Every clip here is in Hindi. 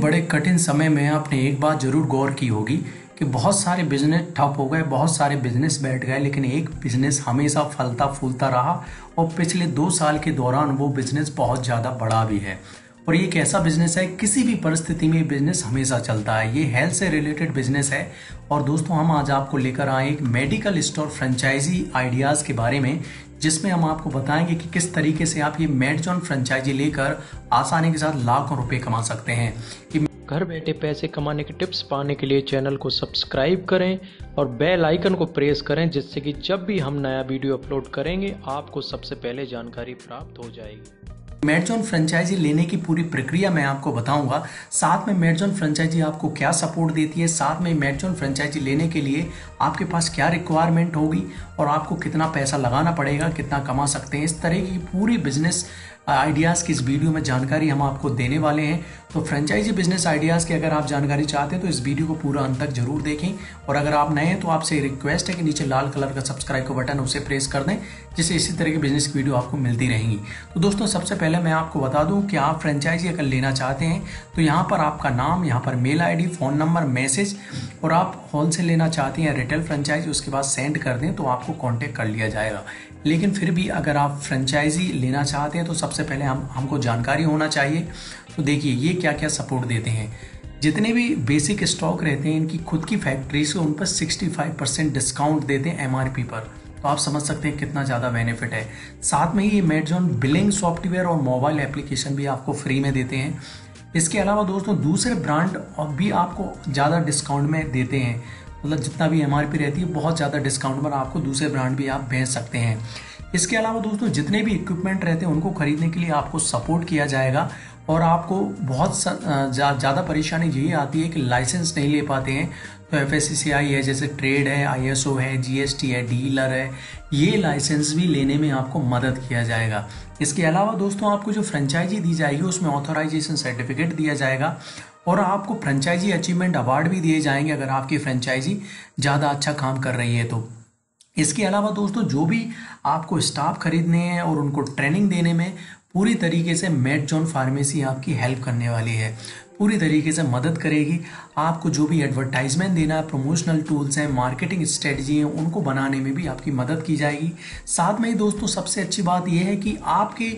बड़े कठिन समय में आपने एक बात जरूर गौर की होगी कि बहुत सारे बिजनेस ठप हो गए, बहुत सारे बिजनेस बैठ गए, लेकिन एक बिजनेस हमेशा फलता फूलता रहा और पिछले 2 साल के दौरान वो बिजनेस बहुत ज़्यादा बड़ा भी है। और ये एक ऐसा बिजनेस है, किसी भी परिस्थिति में बिजनेस हमेशा चलता है। ये हेल्थ से रिलेटेड बिजनेस है। और दोस्तों, हम आज आपको लेकर आए एक मेडिकल स्टोर फ्रेंचाइजी आइडियाज़ के बारे में, जिसमें हम आपको बताएंगे कि किस तरीके से आप ये मेडजोन फ्रेंचाइजी लेकर आसानी के साथ लाखों रुपए कमा सकते हैं। घर बैठे पैसे कमाने के टिप्स पाने के लिए चैनल को सब्सक्राइब करें और बेल आइकन को प्रेस करें, जिससे कि जब भी हम नया वीडियो अपलोड करेंगे आपको सबसे पहले जानकारी प्राप्त हो जाएगी। मेडजोन फ्रेंचाइजी लेने की पूरी प्रक्रिया मैं आपको बताऊंगा, साथ में मेडजोन फ्रेंचाइजी आपको क्या सपोर्ट देती है, साथ में मेडजोन फ्रेंचाइजी लेने के लिए आपके पास क्या रिक्वायरमेंट होगी और आपको कितना पैसा लगाना पड़ेगा, कितना कमा सकते हैं, इस तरह की पूरी बिजनेस आइडियाज़ की इस वीडियो में जानकारी हम आपको देने वाले हैं। तो फ्रेंचाइजी बिजनेस आइडियाज़ की अगर आप जानकारी चाहते हैं तो इस वीडियो को पूरा अंत तक जरूर देखें। और अगर आप नए हैं तो आपसे रिक्वेस्ट है कि नीचे लाल कलर का सब्सक्राइब का बटन उसे प्रेस कर दें, जिससे इसी तरह की बिजनेस की वीडियो आपको मिलती रहेंगी। तो दोस्तों, सबसे पहले मैं आपको बता दूँ कि आप फ्रेंचाइजी अगर लेना चाहते हैं तो यहाँ पर आपका नाम, यहाँ पर मेल आई डी, फ़ोन नंबर, मैसेज, और आप होल से लेना चाहते हैं रिटेल फ्रेंचाइजी उसके बाद सेंड कर दें तो आपको कॉन्टेक्ट कर लिया जाएगा। लेकिन फिर भी अगर आप फ्रेंचाइजी लेना चाहते हैं तो सबसे पहले हमको जानकारी होना चाहिए। तो देखिए ये क्या क्या सपोर्ट देते हैं। जितने भी बेसिक स्टॉक रहते हैं इनकी खुद की फैक्ट्री से उन पर 65% डिस्काउंट देते हैं MRP पर, तो आप समझ सकते हैं कितना ज़्यादा बेनिफिट है। साथ में ही ये मेडजोन बिलिंग सॉफ्टवेयर और मोबाइल एप्लीकेशन भी आपको फ्री में देते हैं। इसके अलावा दोस्तों, दूसरे ब्रांड और भी आपको ज़्यादा डिस्काउंट में देते हैं, मतलब जितना भी MRP रहती है बहुत ज़्यादा डिस्काउंट पर आपको दूसरे ब्रांड भी आप बेच सकते हैं। इसके अलावा दोस्तों, जितने भी इक्विपमेंट रहते हैं उनको खरीदने के लिए आपको सपोर्ट किया जाएगा। और आपको बहुत ज़्यादा परेशानी यही आती है कि लाइसेंस नहीं ले पाते हैं। तो FSCCI है, जैसे ट्रेड है, ISO है, GST है, डीलर है, ये लाइसेंस भी लेने में आपको मदद किया जाएगा। इसके अलावा दोस्तों, आपको जो फ्रेंचाइजी दी जाएगी उसमें ऑथोराइजेशन सर्टिफिकेट दिया जाएगा और आपको फ्रेंचाइजी अचीवमेंट अवार्ड भी दिए जाएंगे अगर आपकी फ्रेंचाइजी ज़्यादा अच्छा काम कर रही है तो। इसके अलावा दोस्तों, जो भी आपको स्टाफ खरीदने हैं और उनको ट्रेनिंग देने में पूरी तरीके से मेडजोन फार्मेसी आपकी हेल्प करने वाली है, पूरी तरीके से मदद करेगी। आपको जो भी एडवर्टाइजमेंट देना है, प्रमोशनल टूल्स हैं, मार्केटिंग स्ट्रेटजी हैं, उनको बनाने में भी आपकी मदद की जाएगी। साथ में ही दोस्तों, सबसे अच्छी बात यह है कि आपकी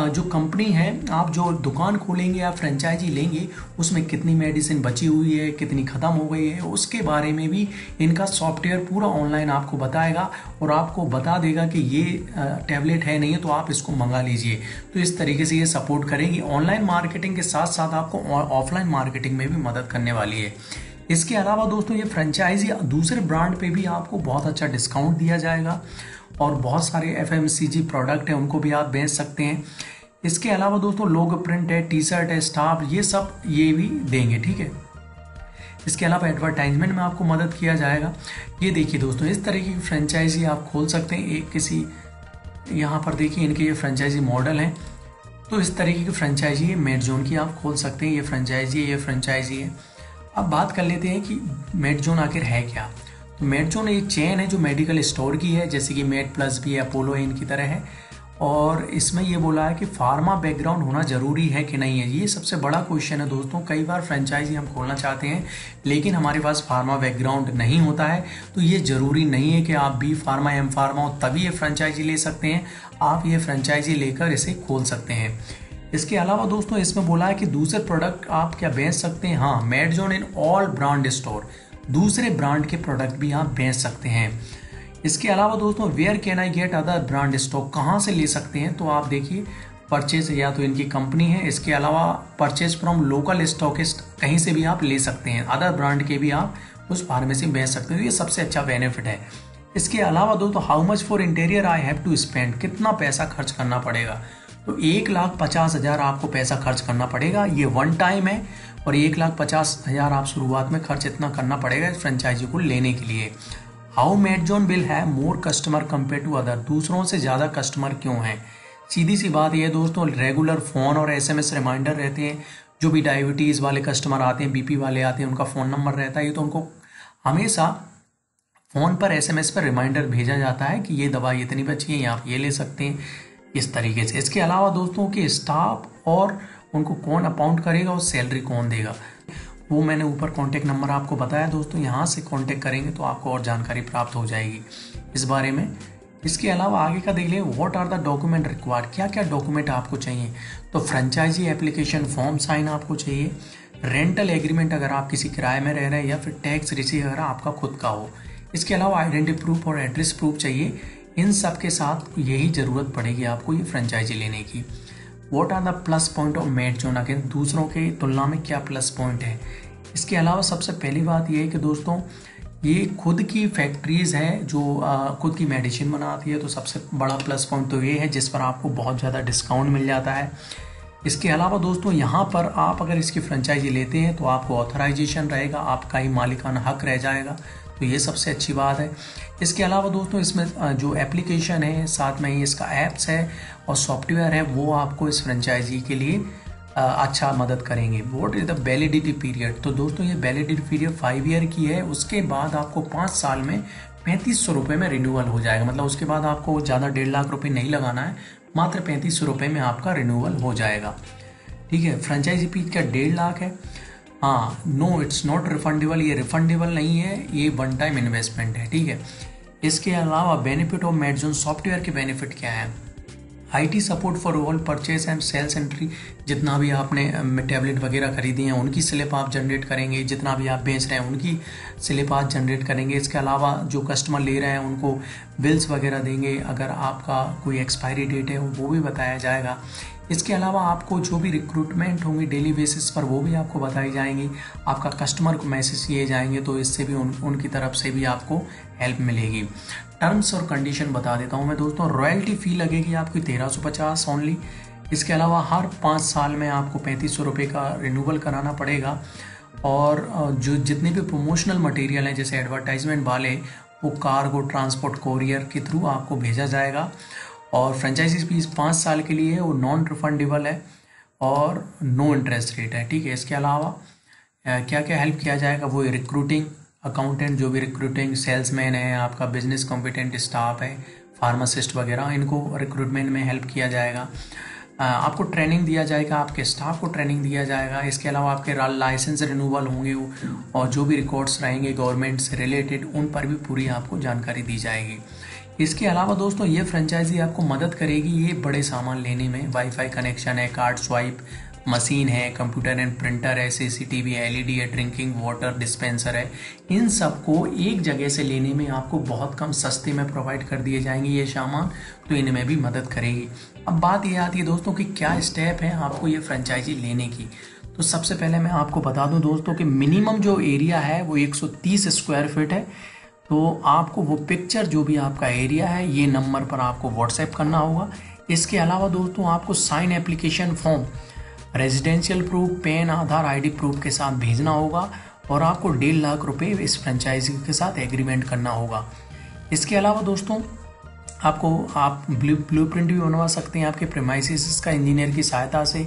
जो कंपनी है, आप जो दुकान खोलेंगे या फ्रेंचाइजी लेंगे उसमें कितनी मेडिसिन बची हुई है, कितनी ख़त्म हो गई है, उसके बारे में भी इनका सॉफ्टवेयर पूरा ऑनलाइन आपको बताएगा और आपको बता देगा कि ये टैबलेट है नहीं है तो आप इसको मंगा लीजिए। तो इस तरीके से ये सपोर्ट करेगी। ऑनलाइन मार्केटिंग के साथ साथ आपको ऑफलाइन मार्केटिंग में भी मदद करने वाली है। इसके अलावा दोस्तों, ये फ्रेंचाइजी दूसरे ब्रांड पे भी आपको बहुत अच्छा डिस्काउंट दिया जाएगा और बहुत सारे FMCG प्रोडक्ट हैं उनको भी आप बेच सकते हैं। इसके अलावा दोस्तों, लोगो प्रिंट है, T-शर्ट है, स्टाफ, ये सब ये भी देंगे, ठीक है। इसके अलावा एडवर्टाइजमेंट में आपको मदद किया जाएगा। ये देखिए दोस्तों, इस तरह की फ्रेंचाइजी आप खोल सकते हैं। एक किसी यहाँ पर देखिए, इनके ये फ्रेंचाइजी मॉडल हैं। तो इस तरीके की फ्रेंचाइजी है मेडजोन की आप खोल सकते हैं। ये फ्रेंचाइजी है, ये फ्रेंचाइजी है। अब बात कर लेते हैं कि मेडजोन आखिर है क्या। तो मेडजोन एक चेन है जो मेडिकल स्टोर की है, जैसे कि मेड प्लस भी है, अपोलो है, इनकी तरह है। और इसमें यह बोला है कि फार्मा बैकग्राउंड होना ज़रूरी है कि नहीं है, ये सबसे बड़ा क्वेश्चन है दोस्तों। कई बार फ्रेंचाइजी हम खोलना चाहते हैं लेकिन हमारे पास फार्मा बैकग्राउंड नहीं होता है। तो ये ज़रूरी नहीं है कि आप बी फार्मा, एम फार्मा हो तभी ये फ्रेंचाइजी ले सकते हैं। आप ये फ्रेंचाइजी लेकर इसे खोल सकते हैं। इसके अलावा दोस्तों, इसमें बोला है कि दूसरे प्रोडक्ट आप क्या बेच सकते हैं। हाँ, Medzone in all brand store, दूसरे ब्रांड के प्रोडक्ट भी आप बेच सकते हैं। इसके अलावा दोस्तों, where can I get other brand stock, कहाँ से ले सकते हैं। तो आप देखिए, परचेज या तो इनकी कंपनी है, इसके अलावा परचेज फ्रॉम लोकल स्टॉकिस्ट, कहीं से भी आप ले सकते हैं, अदर ब्रांड के भी आप उस फार्मेसी में बेच सकते हो। ये सबसे अच्छा बेनिफिट है। इसके अलावा दोस्तों, how much for interior I have to spend, कितना पैसा खर्च करना पड़ेगा। तो 1,50,000 आपको पैसा खर्च करना पड़ेगा, ये वन टाइम है। और 1,50,000 आप शुरुआत में खर्च इतना करना पड़ेगा इस फ्रेंचाइजी को लेने के लिए। How Medzone will have more customer compare to other, दूसरों से ज़्यादा कस्टमर क्यों हैं। सीधी सी बात यह दोस्तों, रेगुलर फ़ोन और SMS रिमाइंडर रहते हैं। जो भी डायबिटीज़ वाले कस्टमर आते हैं, BP वाले आते हैं, उनका फ़ोन नंबर रहता है, ये तो उनको हमेशा फ़ोन पर SMS पर रिमाइंडर भेजा जाता है कि ये दवा इतनी बची है, आप ये ले सकते हैं, इस तरीके से। इसके अलावा दोस्तों के स्टाफ और उनको कौन अपाउंट करेगा और सैलरी कौन देगा, वो मैंने ऊपर कॉन्टैक्ट नंबर आपको बताया दोस्तों, यहाँ से कॉन्टैक्ट करेंगे तो आपको और जानकारी प्राप्त हो जाएगी इस बारे में। इसके अलावा आगे का देख लें, what are the document required, क्या क्या डॉक्यूमेंट आपको चाहिए। तो फ्रेंचाइजी एप्लीकेशन फॉर्म साइन आपको चाहिए, रेंटल एग्रीमेंट अगर आप किसी किराए में रह रहे हैं, या फिर टैक्स रिसीव अगर आपका खुद का हो। इसके अलावा आइडेंटिटी प्रूफ और एड्रेस प्रूफ चाहिए। इन सब के साथ यही ज़रूरत पड़ेगी आपको ये फ्रेंचाइजी लेने की। What are the plus point of Medzone, again दूसरों के तुलना में क्या प्लस पॉइंट है। इसके अलावा सबसे पहली बात यह है कि दोस्तों ये खुद की फैक्ट्रीज़ है जो खुद की मेडिसिन बनाती है, तो सबसे बड़ा प्लस पॉइंट तो ये है जिस पर आपको बहुत ज़्यादा डिस्काउंट मिल जाता है। इसके अलावा दोस्तों यहाँ पर आप अगर इसकी फ्रेंचाइजी लेते हैं तो आपको ऑथराइजेशन रहेगा, आपका ही मालिकाना हक रह जाएगा, तो ये सबसे अच्छी बात है। इसके अलावा दोस्तों इसमें जो एप्लीकेशन है, साथ में ही इसका ऐप्स है और सॉफ्टवेयर है, वो आपको इस फ्रेंचाइजी के लिए अच्छा मदद करेंगे। What is the validity period, तो दोस्तों ये वैलिडिटी पीरियड 5 ईयर की है, उसके बाद आपको 5 साल में 3500 रुपये में रिन्यूअल हो जाएगा। मतलब उसके बाद आपको ज़्यादा 1.5 लाख रुपये नहीं लगाना है, मात्र 3500 रुपये में आपका रिन्यूअल हो जाएगा। ठीक है, फ्रेंचाइजी फीस का 1.5 लाख है। हाँ, नो इट्स नॉट रिफंडेबल, ये रिफंडेबल नहीं है, ये वन टाइम इन्वेस्टमेंट है। ठीक है, इसके अलावा बेनिफिट ऑफ मेडजोन सॉफ्टवेयर के बेनिफिट क्या है। IT support for all purchase and sales entry, जितना भी आपने टैबलेट वगैरह खरीदी हैं उनकी स्लिप आप जनरेट करेंगे, जितना भी आप बेच रहे हैं उनकी स्लिप आप जनरेट करेंगे। इसके अलावा जो कस्टमर ले रहे हैं उनको बिल्स वगैरह देंगे, अगर आपका कोई एक्सपायरी डेट है वो भी बताया जाएगा। इसके अलावा आपको जो भी रिक्रूटमेंट होंगी डेली बेसिस पर वो भी आपको बताई जाएंगी, आपका कस्टमर को मैसेज किए जाएंगे, तो इससे भी उनकी तरफ से भी आपको हेल्प मिलेगी। टर्म्स और कंडीशन बता देता हूँ मैं दोस्तों। रॉयल्टी फ़ी लगेगी आपकी 1350 ओनली। इसके अलावा हर 5 साल में आपको 3500 रुपये का रिन्यूअल कराना पड़ेगा। और जो जितने भी प्रमोशनल मटेरियल हैं जैसे एडवर्टाइजमेंट वाले, वो कार्गो ट्रांसपोर्ट कोरियर के थ्रू आपको भेजा जाएगा। और फ्रेंचाइजी फीस 5 साल के लिए है, वो नॉन रिफंडेबल है और नो इंटरेस्ट रेट है। ठीक है, इसके अलावा क्या क्या हेल्प किया जाएगा, वो रिक्रूटिंग अकाउंटेंट, जो भी रिक्रूटिंग सेल्समैन है, आपका बिजनेस कॉम्पिटेंट स्टाफ है, फार्मासिस्ट वगैरह, इनको रिक्रूटमेंट में हेल्प किया जाएगा। आपको ट्रेनिंग दिया जाएगा, आपके स्टाफ को ट्रेनिंग दिया जाएगा। इसके अलावा आपके लाइसेंस रिन्यूअल होंगे और जो भी रिकॉर्ड्स रहेंगे गवर्नमेंट से रिलेटेड, उन पर भी पूरी आपको जानकारी दी जाएगी। इसके अलावा दोस्तों ये फ्रेंचाइजी आपको मदद करेगी ये बड़े सामान लेने में। वाईफाई कनेक्शन है, कार्ड स्वाइप मशीन है, कंप्यूटर एंड प्रिंटर है, CCTV है, LED है, ड्रिंकिंग वाटर डिस्पेंसर है। इन सबको एक जगह से लेने में आपको बहुत कम सस्ते में प्रोवाइड कर दिए जाएंगे ये सामान, तो इनमें भी मदद करेगी। अब बात ये आती है दोस्तों कि क्या स्टेप है आपको ये फ्रेंचाइजी लेने की। तो सबसे पहले मैं आपको बता दूँ दोस्तों कि मिनिमम जो एरिया है वो 130 स्क्वायर फीट है। तो आपको वो पिक्चर जो भी आपका एरिया है ये नंबर पर आपको व्हाट्सएप करना होगा। इसके अलावा दोस्तों आपको sign application form residential proof, PAN, Aadhaar, ID proof के साथ भेजना होगा और आपको 1.5 लाख रुपये इस फ्रेंचाइजी के साथ एग्रीमेंट करना होगा। इसके अलावा दोस्तों आपको आप ब्लूप्रिंट भी बनवा सकते हैं आपके प्रेमाइसिस का इंजीनियर की सहायता से।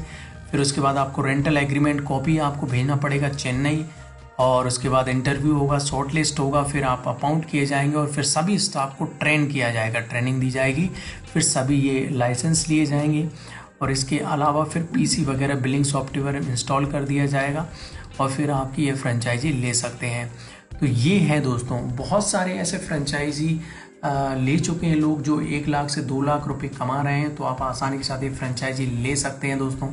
फिर उसके बाद आपको रेंटल एग्रीमेंट कॉपी आपको भेजना पड़ेगा चेन्नई, और उसके बाद इंटरव्यू होगा, शॉर्ट लिस्ट होगा, फिर आप अपॉइंट किए जाएंगे और फिर सभी स्टाफ को ट्रेन किया जाएगा, ट्रेनिंग दी जाएगी, फिर सभी ये लाइसेंस लिए जाएंगे। और इसके अलावा फिर PC वगैरह बिलिंग सॉफ्टवेयर इंस्टॉल कर दिया जाएगा और फिर आपकी ये फ्रेंचाइजी ले सकते हैं। तो ये है दोस्तों, बहुत सारे ऐसे फ्रेंचाइजी ले चुके हैं लोग जो 1 लाख से 2 लाख रुपये कमा रहे हैं, तो आप आसानी के साथ ये फ्रेंचाइजी ले सकते हैं दोस्तों।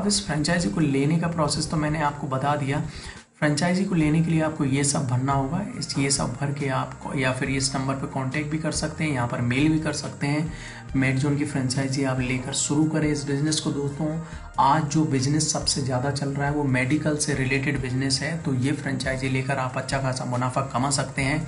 अब इस फ्रेंचाइजी को लेने का प्रोसेस तो मैंने आपको बता दिया। फ्रेंचाइजी को लेने के लिए आपको ये सब भरना होगा, इस ये सब भर के आपको, या फिर इस नंबर पर कांटेक्ट भी कर सकते हैं, यहाँ पर मेल भी कर सकते हैं। मेडजोन की फ्रेंचाइजी आप लेकर शुरू करें इस बिज़नेस को दोस्तों। आज जो बिज़नेस सबसे ज़्यादा चल रहा है वो मेडिकल से रिलेटेड बिज़नेस है, तो ये फ्रेंचाइजी लेकर आप अच्छा खासा मुनाफा कमा सकते हैं।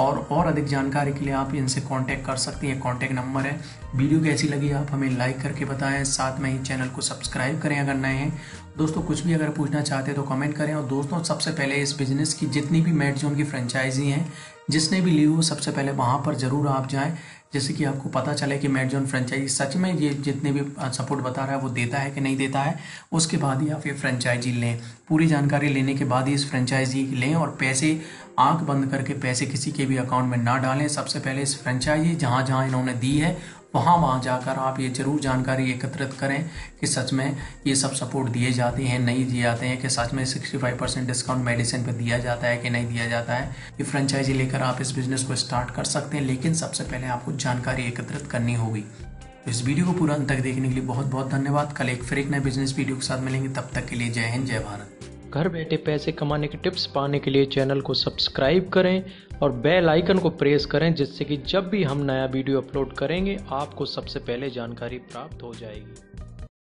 और अधिक जानकारी के लिए आप इनसे कांटेक्ट कर सकते हैं, कांटेक्ट नंबर है। वीडियो कैसी लगी आप हमें लाइक करके बताएं, साथ में ही चैनल को सब्सक्राइब करें अगर नए हैं दोस्तों। कुछ भी अगर पूछना चाहते हैं तो कमेंट करें। और दोस्तों सबसे पहले इस बिज़नेस की जितनी भी मेडजोन की फ्रेंचाइजी हैं, जिसने भी ली हो, सबसे पहले वहाँ पर ज़रूर आप जाएँ, जैसे कि आपको पता चले कि मेडजोन फ्रेंचाइजी सच में ये जितने भी सपोर्ट बता रहा है वो देता है कि नहीं देता है। उसके बाद ही आप ये फ्रेंचाइजी लें, पूरी जानकारी लेने के बाद ही इस फ्रेंचाइजी लें और पैसे आंख बंद करके पैसे किसी के भी अकाउंट में ना डालें। सबसे पहले इस फ्रेंचाइजी जहाँ जहाँ इन्होंने दी है वहाँ जाकर आप ये जरूर जानकारी एकत्रित करें कि सच में ये सब सपोर्ट दिए जाते हैं नहीं दिए जाते हैं, कि सच में 65% डिस्काउंट मेडिसिन पर दिया जाता है कि नहीं दिया जाता है। ये फ्रेंचाइजी लेकर आप इस बिजनेस को स्टार्ट कर सकते हैं, लेकिन सबसे पहले आपको जानकारी एकत्रित करनी होगी। तो इस वीडियो को पूरा अंत तक देखने के लिए बहुत बहुत धन्यवाद। कल एक फिर एक नए बिजनेस वीडियो के साथ मिलेंगे, तब तक के लिए जय हिंद जय भारत। घर बैठे पैसे कमाने के टिप्स पाने के लिए चैनल को सब्सक्राइब करें और बेल आइकन को प्रेस करें, जिससे कि जब भी हम नया वीडियो अपलोड करेंगे आपको सबसे पहले जानकारी प्राप्त हो जाएगी।